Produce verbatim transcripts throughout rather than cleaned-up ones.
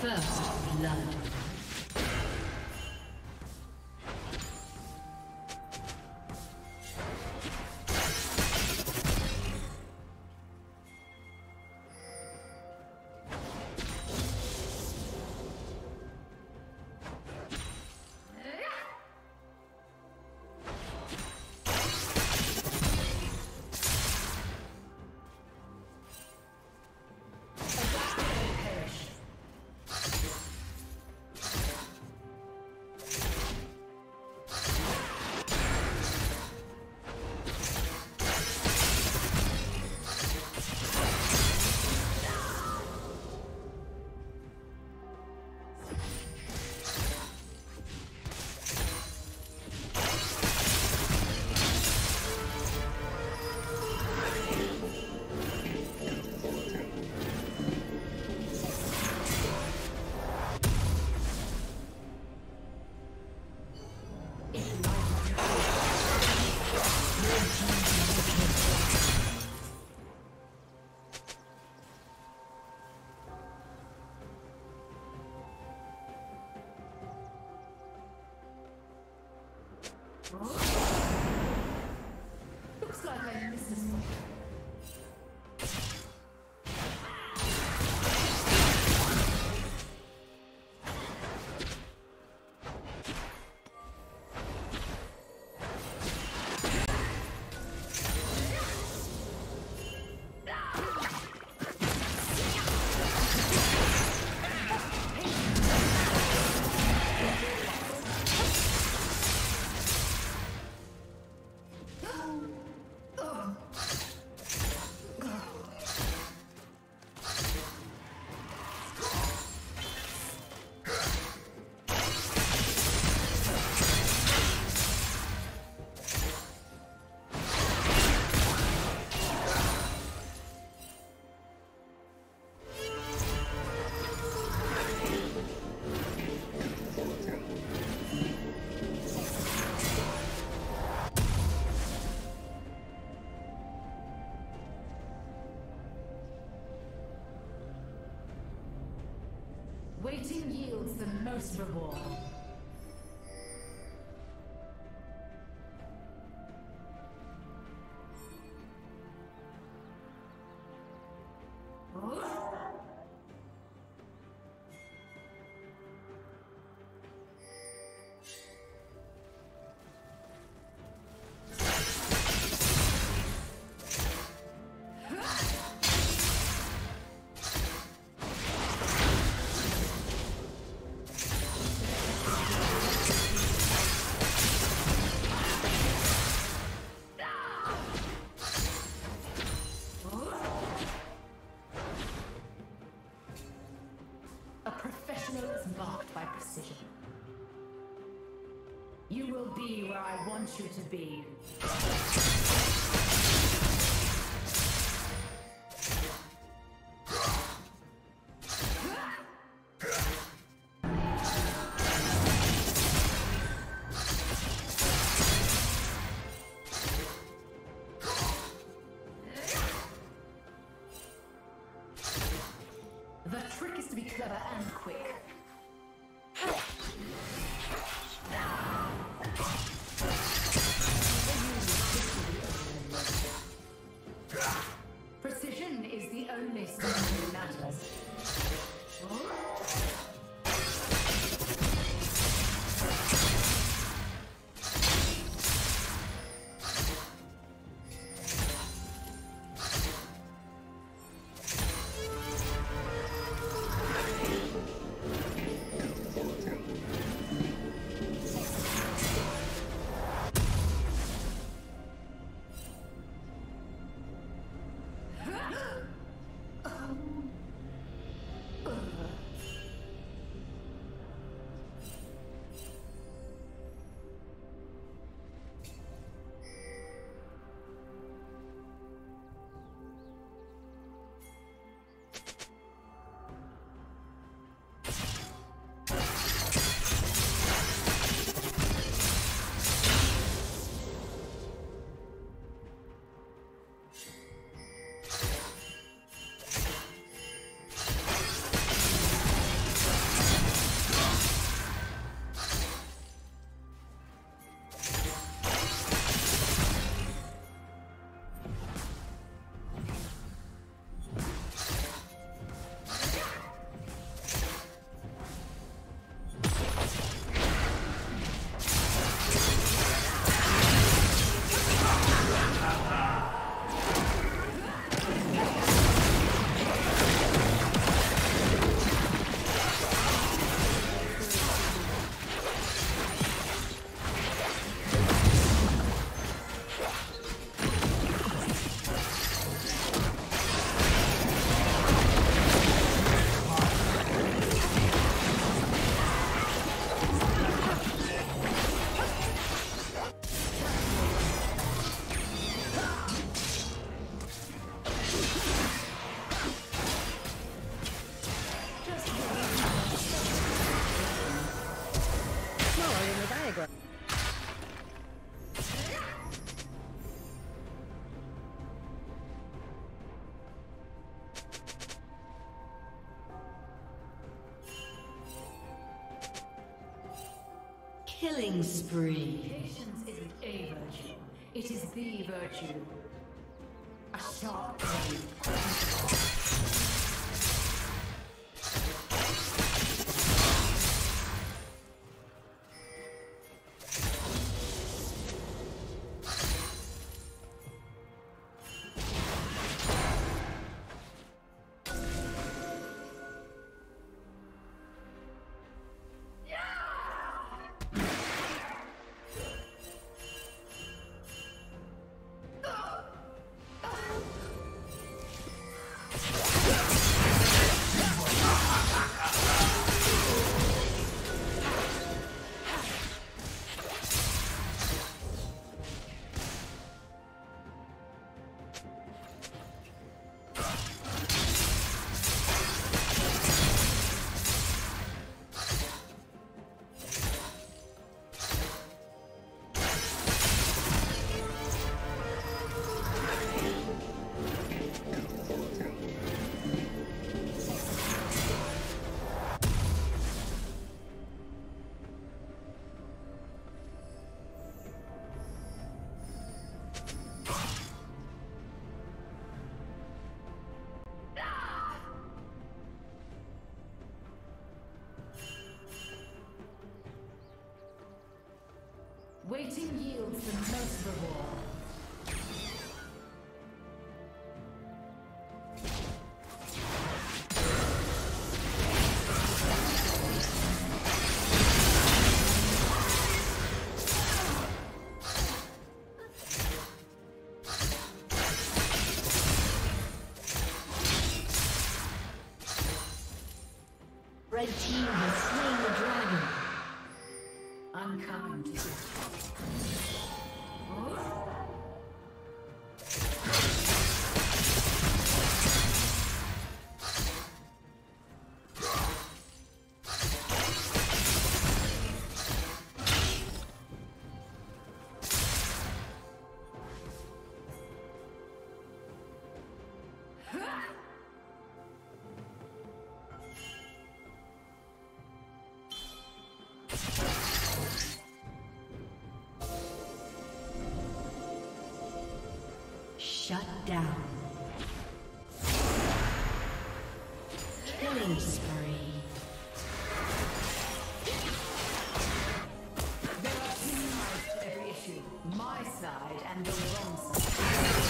First blood. Looks like I missed this one. Waiting yields the most reward. You will be where I want you to be. The trick is to be clever and quick. Killing spree. Patience isn't a virtue. It is the virtue. A sharp pain. Waiting yields the most reward. Red team has slain the dragon. I'm coming to you. Shut down. Killing spree. There are two sides to every issue. My side and the wrong side.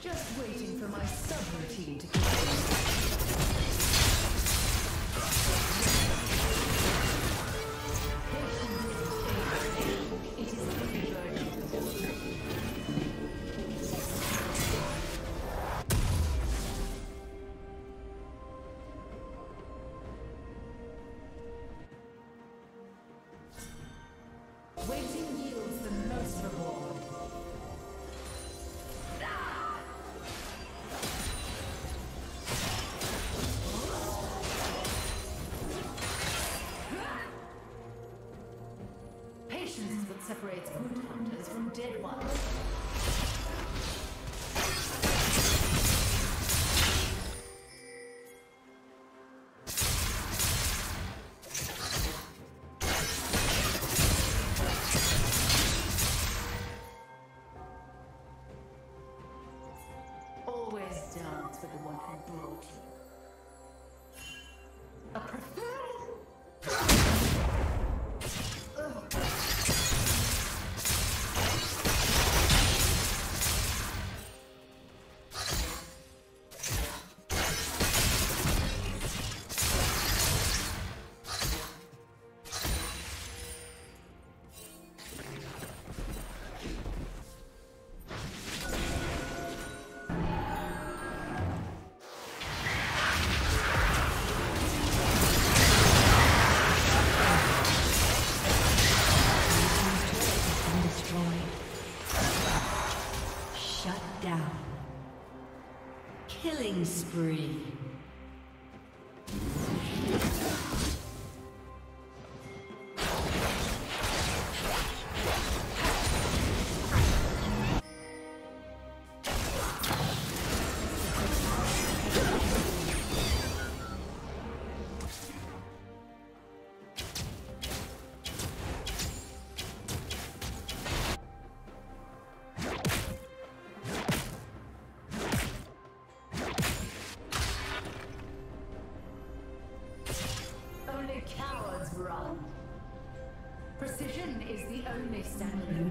Just waiting for my subroutine to continue. It is very urgent. Waiting yields the most reward. Separates good hunters from dead ones. Always dance with the one who A killing spree. Precision is the only standard. Blue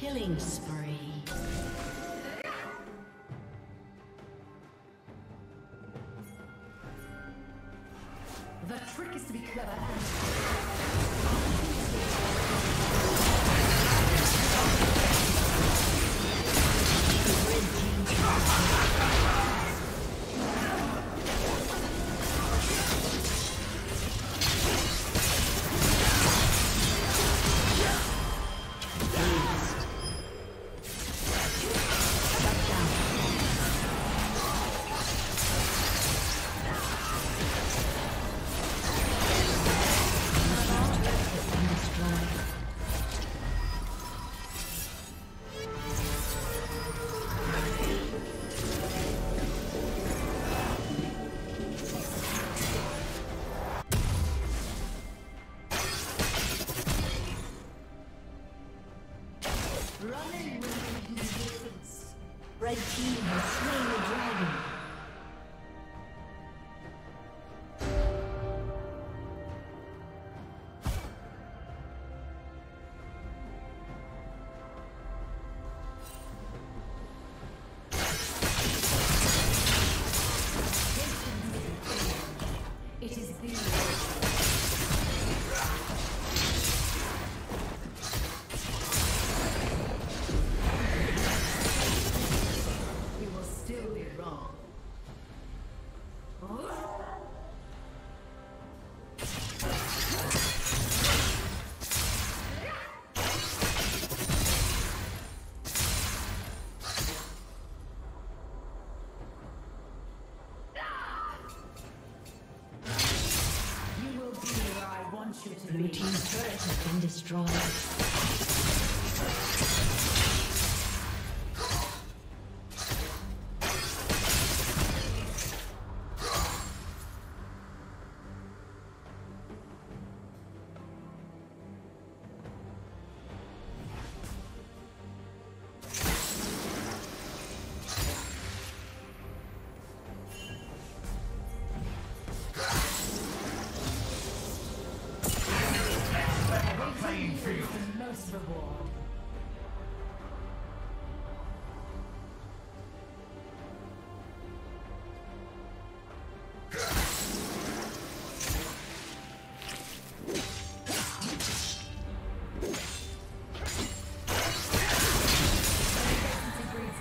Killing spree. The trick is to be clever and... Red team has slain the dragon. It is the... Blue team's turret has been destroyed.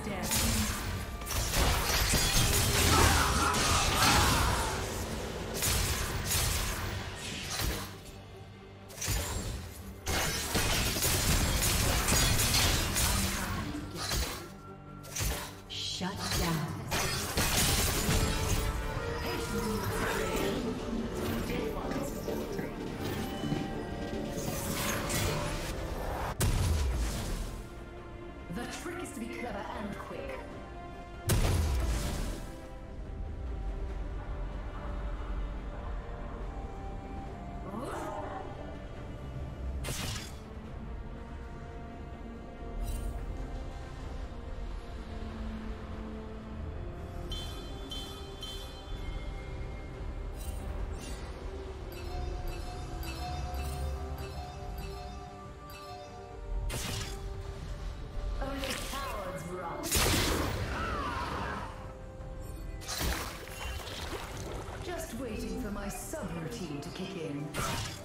Death. team to kick in.